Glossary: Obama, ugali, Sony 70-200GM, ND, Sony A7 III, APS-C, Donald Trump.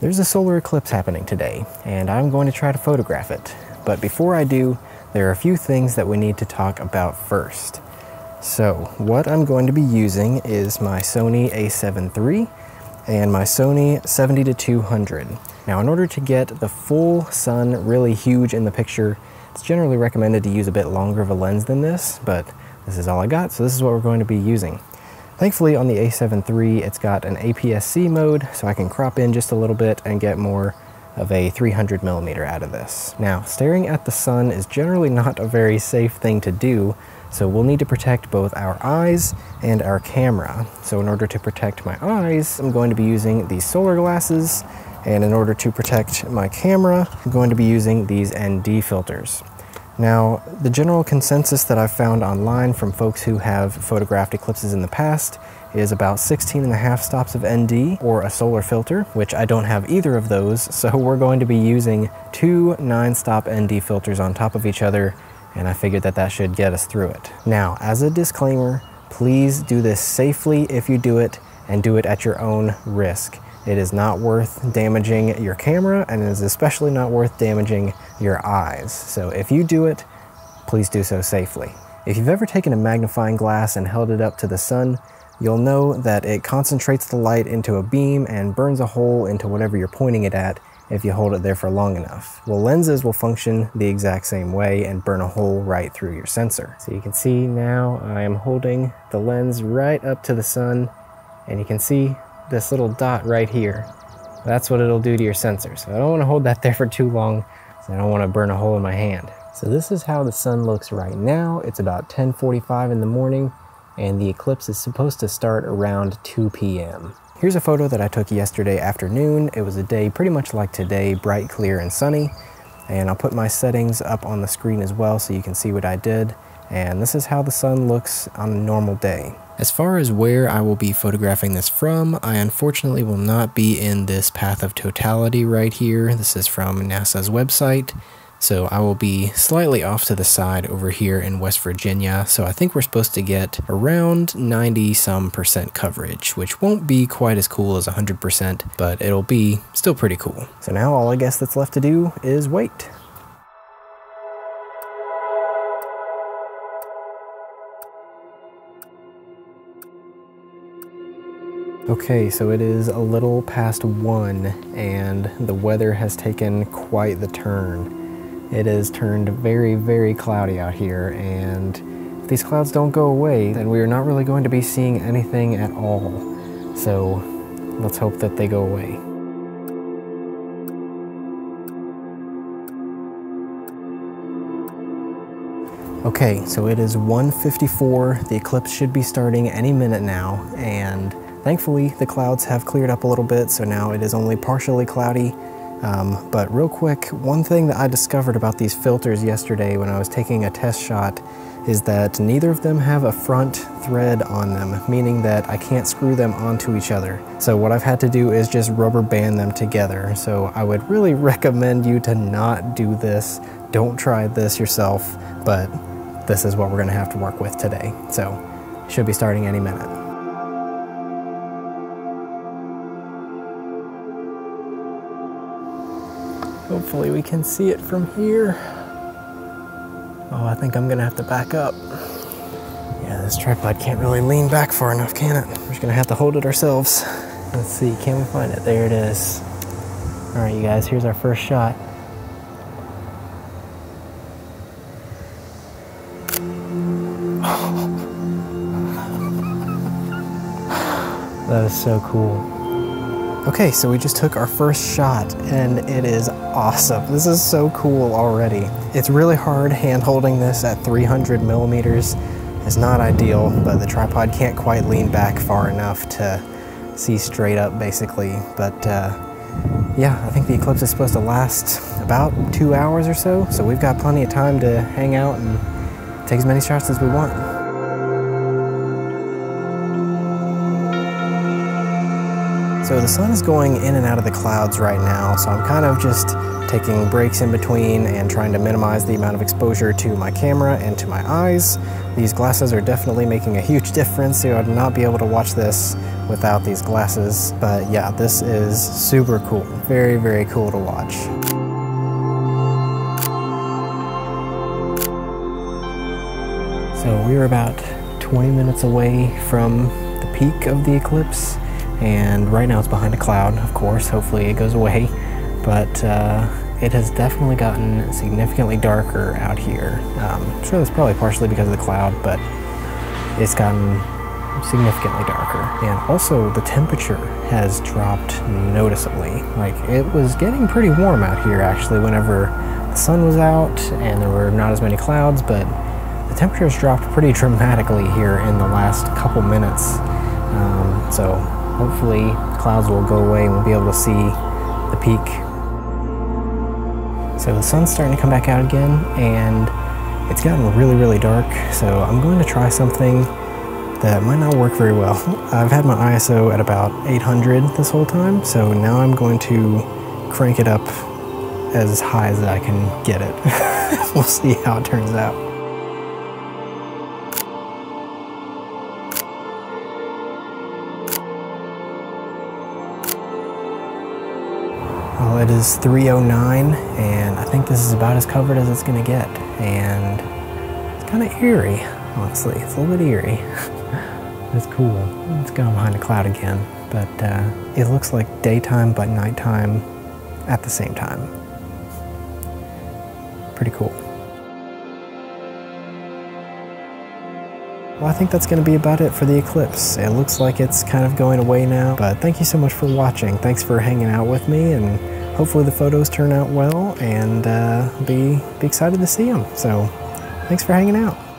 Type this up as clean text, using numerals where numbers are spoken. There's a solar eclipse happening today, and I'm going to try to photograph it. But before I do, there are a few things that we need to talk about first. So what I'm going to be using is my Sony A7 III and my Sony 70-200. Now, in order to get the full sun really huge in the picture, it's generally recommended to use a bit longer of a lens than this, but this is all I got, so this is what we're going to be using. Thankfully, on the A7 III, it's got an APS-C mode, so I can crop in just a little bit and get more of a 300mm out of this. Now, staring at the sun is generally not a very safe thing to do, so we'll need to protect both our eyes and our camera. So in order to protect my eyes, I'm going to be using these solar glasses, and in order to protect my camera, I'm going to be using these ND filters. Now, the general consensus that I've found online from folks who have photographed eclipses in the past is about 16.5 stops of ND or a solar filter, which I don't have either of those, so we're going to be using two 9-stop ND filters on top of each other, and I figured that that should get us through it. Now, as a disclaimer, please do this safely if you do it, and do it at your own risk. It is not worth damaging your camera, and it is especially not worth damaging your eyes. So if you do it, please do so safely. If you've ever taken a magnifying glass and held it up to the sun, you'll know that it concentrates the light into a beam and burns a hole into whatever you're pointing it at if you hold it there for long enough. Well, lenses will function the exact same way and burn a hole right through your sensor. So you can see now I am holding the lens right up to the sun, and you can see this little dot right here. That's what it'll do to your sensor. So I don't want to hold that there for too long, so I don't want to burn a hole in my hand. So this is how the sun looks right now. It's about 10:45 in the morning, and the eclipse is supposed to start around 2 p.m. Here's a photo that I took yesterday afternoon. It was a day pretty much like today, bright, clear, and sunny. And I'll put my settings up on the screen as well so you can see what I did. And this is how the sun looks on a normal day. As far as where I will be photographing this from, I unfortunately will not be in this path of totality right here. This is from NASA's website, so I will be slightly off to the side over here in West Virginia, so I think we're supposed to get around 90-some% coverage, which won't be quite as cool as 100%, but it'll be still pretty cool. So now all I guess that's left to do is wait. Okay, so it is a little past 1, and the weather has taken quite the turn. It has turned very, very cloudy out here, and if these clouds don't go away, then we are not really going to be seeing anything at all. So let's hope that they go away. Okay, so it is 1:54. The eclipse should be starting any minute now, and thankfully, the clouds have cleared up a little bit, so now it is only partially cloudy. But real quick, one thing that I discovered about these filters yesterday when I was taking a test shot is that neither of them have a front thread on them, meaning that I can't screw them onto each other. So what I've had to do is just rubber band them together. So I would really recommend you to not do this. Don't try this yourself, but this is what we're gonna have to work with today. So should be starting any minute. Hopefully we can see it from here. Oh, I think I'm gonna have to back up. Yeah, this tripod can't really lean back far enough, can it? We're just gonna have to hold it ourselves. Let's see, can we find it? There it is. All right, you guys, here's our first shot. That was so cool. Okay, so we just took our first shot, and it is awesome. This is so cool already. It's really hard hand-holding this at 300mm. It's not ideal, but the tripod can't quite lean back far enough to see straight up, basically. But yeah, I think the eclipse is supposed to last about 2 hours or so, so we've got plenty of time to hang out and take as many shots as we want. So the sun's going in and out of the clouds right now, so I'm kind of just taking breaks in between and trying to minimize the amount of exposure to my camera and to my eyes. These glasses are definitely making a huge difference. So I'd not be able to watch this without these glasses. But yeah, this is super cool. Very, very cool to watch. So we were about 20 minutes away from the peak of the eclipse, and right now it's behind a cloud, of course. Hopefully it goes away. But it has definitely gotten significantly darker out here. I'm sure that's probably partially because of the cloud, but it's gotten significantly darker. And also the temperature has dropped noticeably. Like, it was getting pretty warm out here actually whenever the sun was out and there were not as many clouds, but the temperature has dropped pretty dramatically here in the last couple minutes. So hopefully clouds will go away and we'll be able to see the peak. So the sun's starting to come back out again, and it's gotten really, really dark. So I'm going to try something that might not work very well. I've had my ISO at about 800 this whole time, so now I'm going to crank it up as high as I can get it. We'll see how it turns out. It is 3:09, and I think this is about as covered as it's gonna get, and it's kind of eerie, honestly. It's a little bit eerie. It's cool. It's gone behind a cloud again, but it looks like daytime but nighttime at the same time. Pretty cool. Well, I think that's going to be about it for the eclipse. It looks like it's kind of going away now, but thank you so much for watching. Thanks for hanging out with me, and hopefully the photos turn out well, and be excited to see them. So thanks for hanging out.